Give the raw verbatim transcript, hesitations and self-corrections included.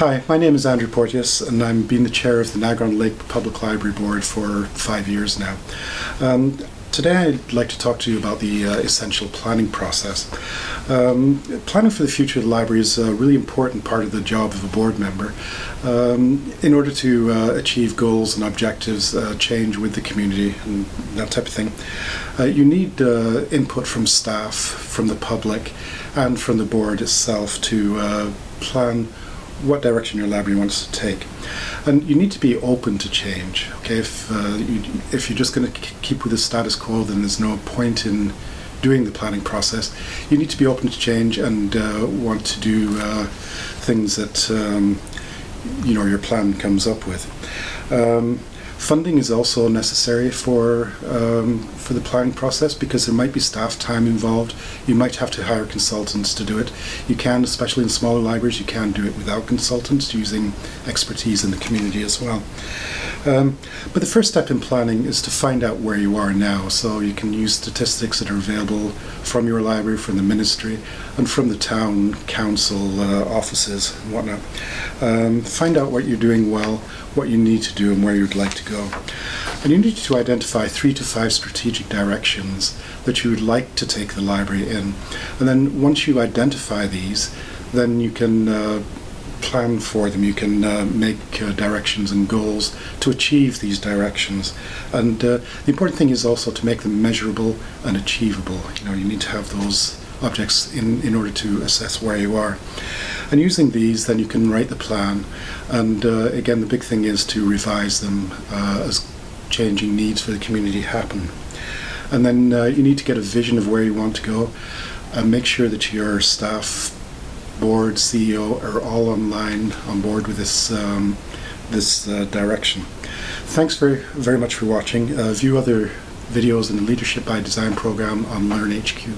Hi, my name is Andrew Porteous, and I'm been the chair of the Niagara-on-the-Lake Public Library Board for five years now. Um, Today I'd like to talk to you about the uh, essential planning process. Um, planning for the future of the library is a really important part of the job of a board member um, in order to uh, achieve goals and objectives, uh, change with the community and that type of thing. Uh, you need uh, input from staff, from the public and from the board itself to uh, plan what direction your library wants to take. And you need to be open to change. Okay, if, uh, you, if you're just going to keep with the status quo, then there's no point in doing the planning process. You need to be open to change and uh, want to do uh, things that um, you know your plan comes up with. Um, Funding is also necessary for um, for the planning process because there might be staff time involved. You might have to hire consultants to do it. You can, especially in smaller libraries, you can do it without consultants using expertise in the community as well. Um, but the first step in planning is to find out where you are now. So you can use statistics that are available from your library, from the ministry, and from the town council uh, offices and whatnot. Um, find out what you're doing well, what you need to do, and where you'd like to go. Go. And you need to identify three to five strategic directions that you would like to take the library in. And then once you identify these, then you can uh, plan for them. You can uh, make uh, directions and goals to achieve these directions. And uh, the important thing is also to make them measurable and achievable. You know, you need to have those objects in, in order to assess where you are. And using these, then you can write the plan. And uh, again, the big thing is to revise them uh, as changing needs for the community happen. And then uh, you need to get a vision of where you want to go. And make sure that your staff, board, C E O are all online, on board with this, um, this uh, direction. Thanks very, very much for watching. Uh, view other videos in the Leadership by Design program on LearnHQ.